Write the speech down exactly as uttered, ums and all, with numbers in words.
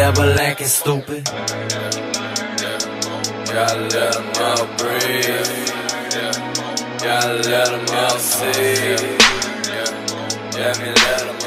double acting stupid. Gotta let them out breathe. Gotta let them out see. Let me let them